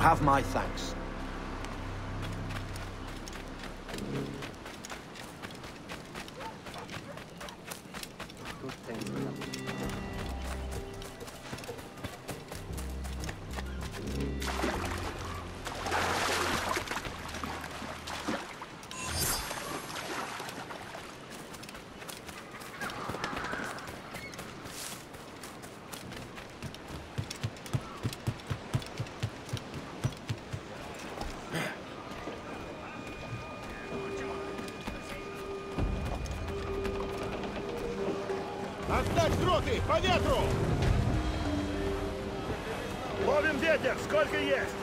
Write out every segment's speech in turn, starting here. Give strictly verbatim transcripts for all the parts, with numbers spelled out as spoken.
have my thanks. Отдать дроты! По ветру! Ловим ветер! Сколько есть!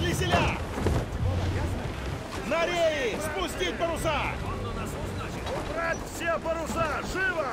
Веселя! На реи! Спустить паруса! Убрать все паруса! Живо!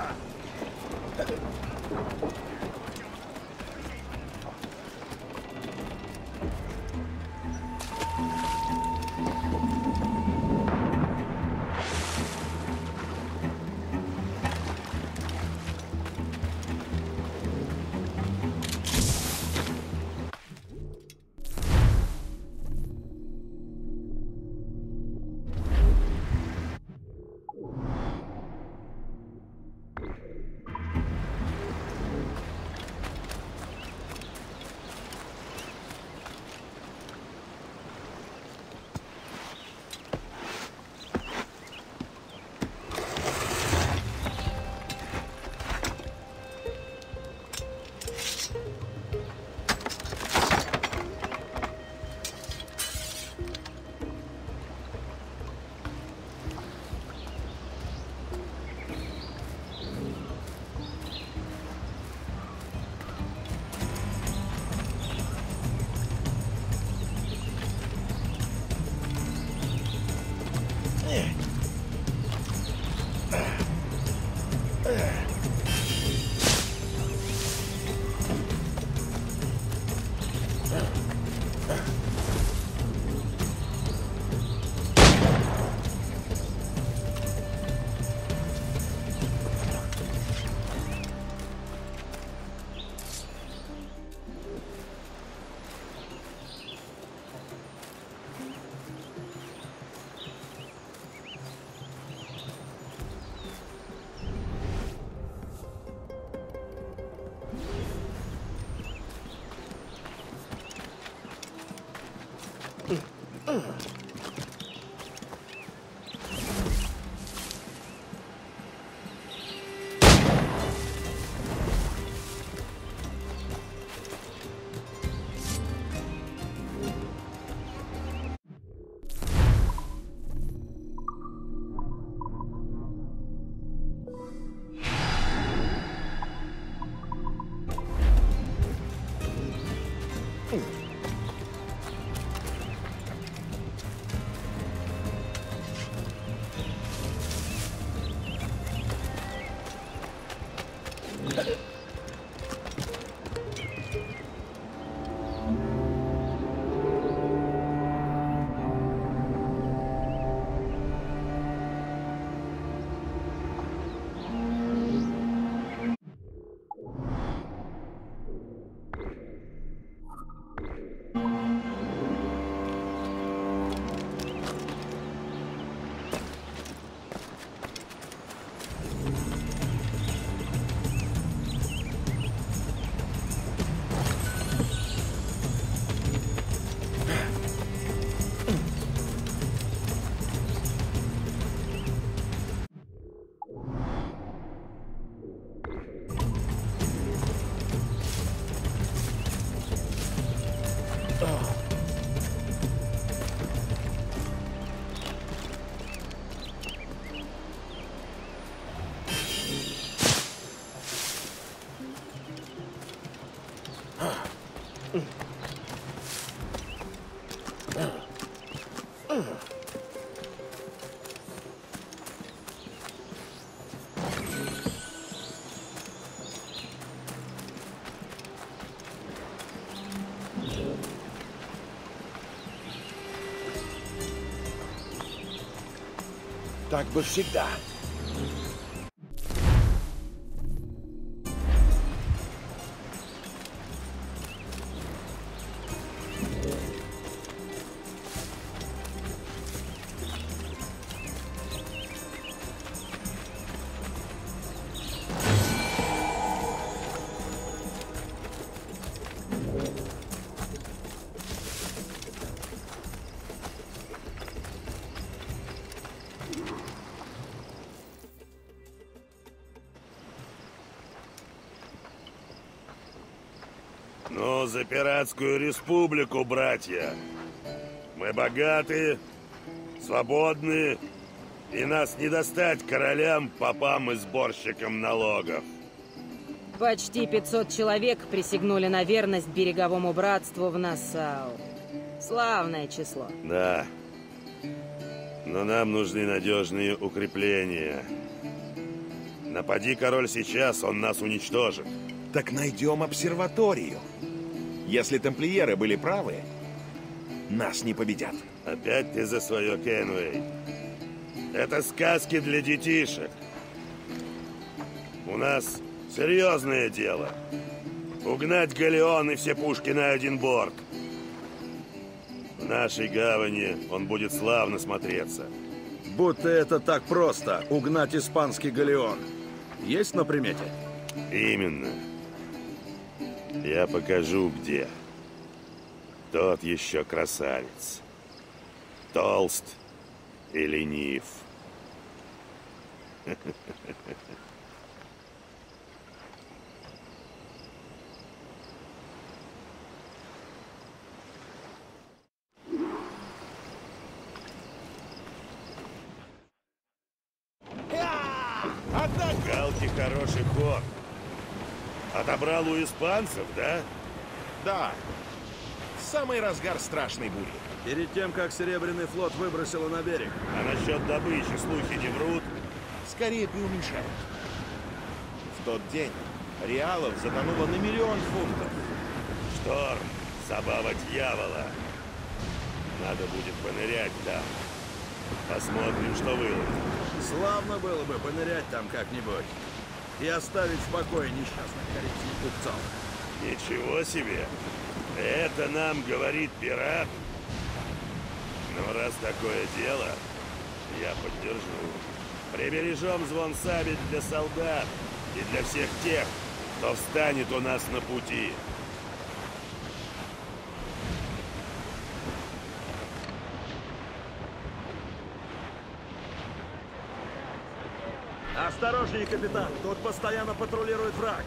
Так бы всегда. Ну, за пиратскую республику, братья. Мы богаты, свободны, и нас не достать королям, попам и сборщикам налогов. Почти пятьсот человек присягнули на верность береговому братству в Насау. Славное число. Да. Но нам нужны надежные укрепления. Напади король сейчас, он нас уничтожит. Так найдем обсерваторию. Если тамплиеры были правы, нас не победят. Опять ты за свое, Кенуэй. Это сказки для детишек. У нас серьезное дело. Угнать галеон и все пушки на один борт. В нашей гавани он будет славно смотреться. Будто это так просто, угнать испанский галеон. Есть на примете? Именно. Я покажу, где. Тот еще красавец. Толст и ленив. Галки хороший ход. Отобрал у испанцев, да? Да. Самый разгар страшной бури. Перед тем, как Серебряный флот выбросило на берег. А насчет добычи слухи не врут? Скорее преуменьшают. В тот день реалов затонуло на миллион фунтов. Шторм, забава дьявола. Надо будет понырять там. Посмотрим, что выложит. Славно было бы понырять там как-нибудь. И оставить в покое несчастных корейских купцов. Ничего себе! Это нам говорит пират. Но раз такое дело, я поддержу. Прибережем звон сабель для солдат и для всех тех, кто встанет у нас на пути. Осторожнее, капитан. Тут постоянно патрулирует враг.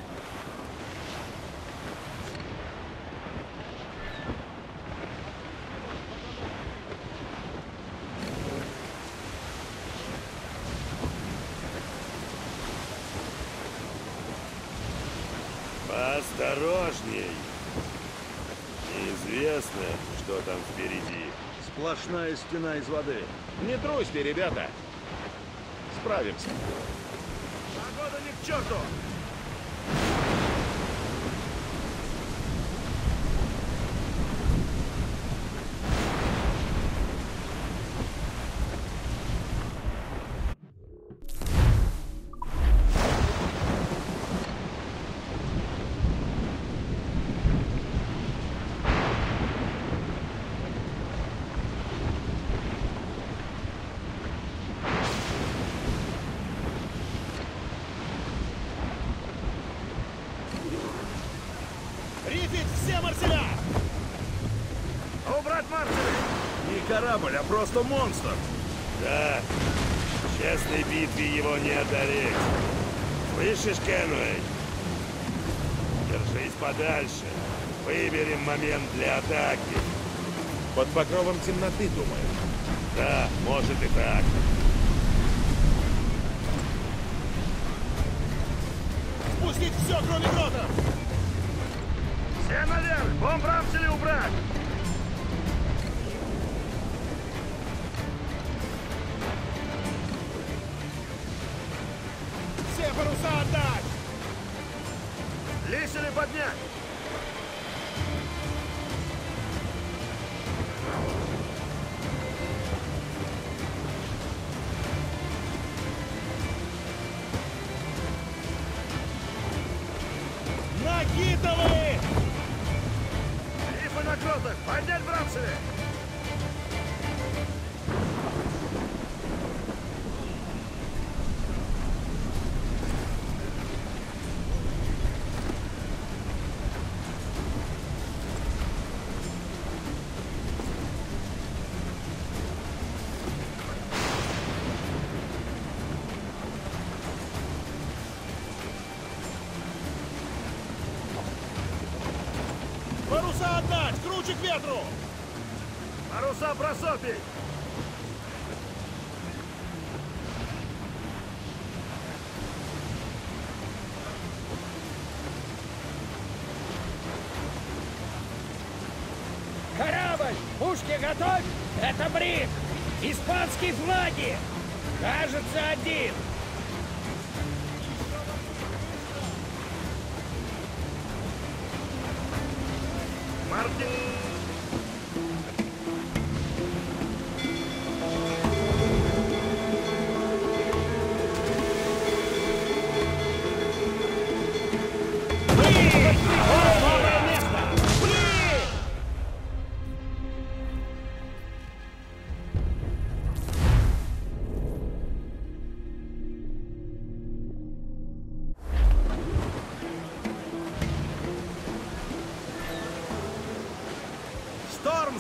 Поосторожней. Неизвестно, что там впереди. Сплошная стена из воды. Не трусьте, ребята. Справимся. Погода ни к черту! Все Марселя! Убрать Марселя! Не корабль, а просто монстр! Да, в честной битве его не одолеть. Слышишь, Кенуэй? Держись подальше. Выберем момент для атаки. Под покровом темноты, думаю. Да, может и так. Спустить все, кроме грота! Все наверх! Бомб Рамселя убрать! Все паруса отдать! Лисели поднять! взводных! Поднять брамсы! Паруса отдать! Круче к ветру! Паруса просопить! Корабль! Пушки готовь! Это брик! Испанские флаги! Кажется, один!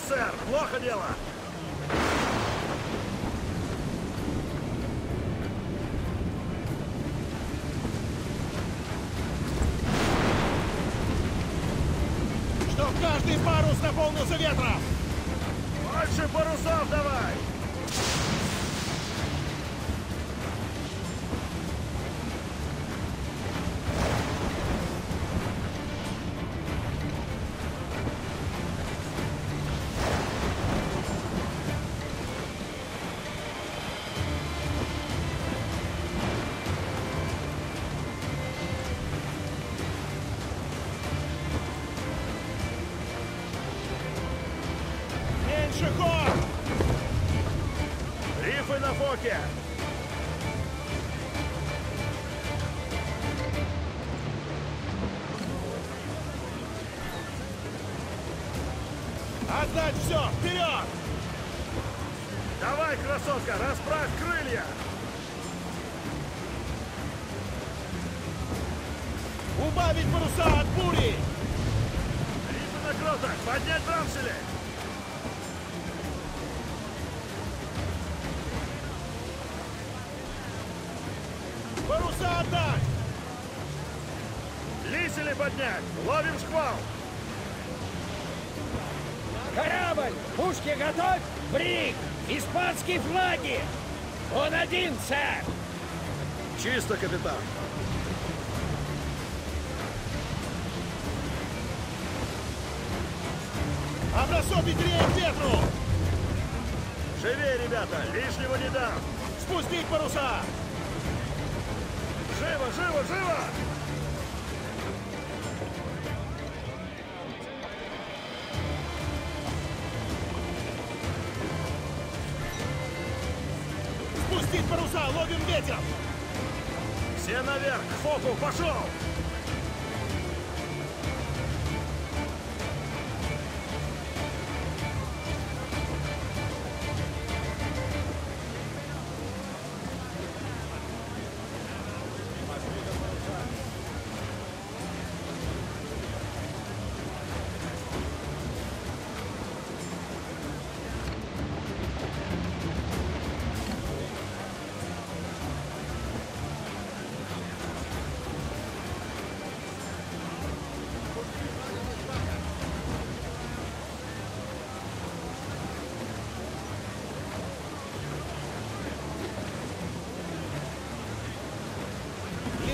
Сэр, плохо дело. Чтоб каждый парус наполнился ветром. Больше парусов давай. Рифы на фоке! Отдать все! Вперед! Давай, красотка, расправь крылья! Убавить паруса от бури! Рифы на кротах! Поднять брамсели! Паруса отдать! Лисели поднять! Ловим шквал! Корабль! Пушки готовь! Брик! Испанские флаги! Он один, сэр! Чисто, капитан! Образцов ветрее к ветру! Живее, ребята! Лишнего не дам! Спустить паруса! Живо, живо, живо! Спустить паруса, ловим ветер! Все наверх, к фоку, пошел!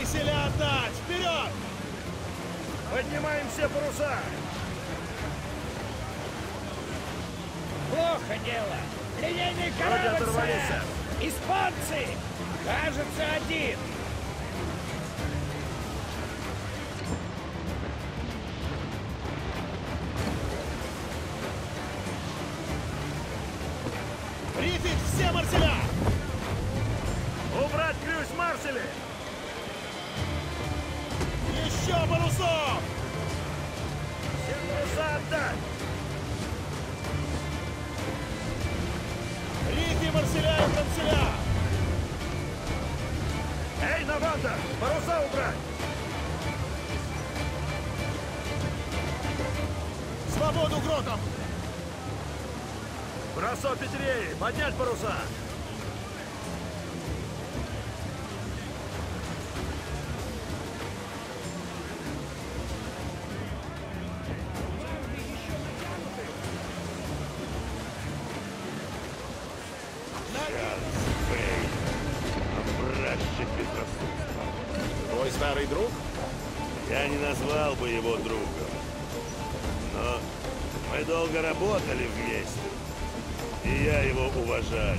Веселя отдать! Вперед! Поднимаем все паруса! Плохо дело! Линейный корабль, сэр! Испанцы! Кажется, один! Прифить все Марселя! Убрать ключ Марселя! Еще парусов! Все паруса отдать! Марселя и Марселя! Эй, новатор! Паруса убрать! Свободу гротам! Бросо Петрей! Поднять паруса! Старый друг? Я не назвал бы его другом, но мы долго работали вместе, и я его уважаю.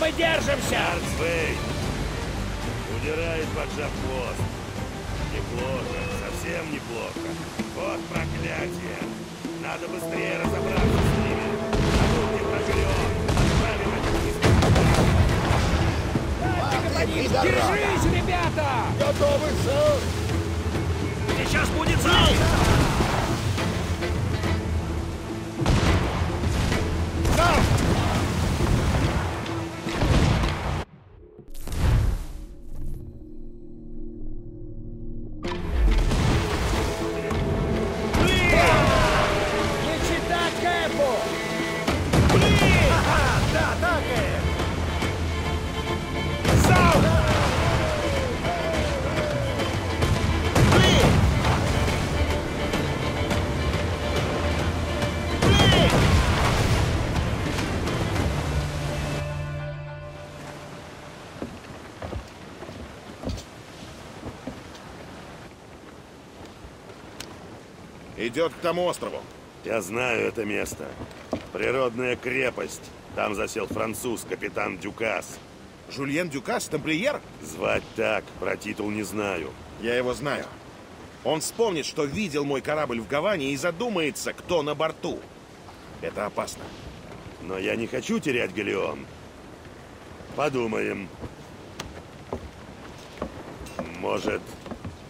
Мы держимся! Арцвейн! Удирает, поджав хвост. Неплохо, совсем неплохо. Вот проклятие! Надо быстрее разобраться с ними. А тут не прогрем. Отправим этих низких. Держись, ребята! Готовы, сэр! Сейчас будет зал! Идет к тому острову. Я знаю это место. Природная крепость. Там засел француз, капитан Дюкас. Жюльен Дюкас, тамплиер? Звать так, про титул не знаю. Я его знаю. Он вспомнит, что видел мой корабль в Гаване и задумается, кто на борту. Это опасно. Но я не хочу терять галеон. Подумаем. Может,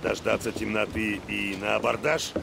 дождаться темноты и на абордаж?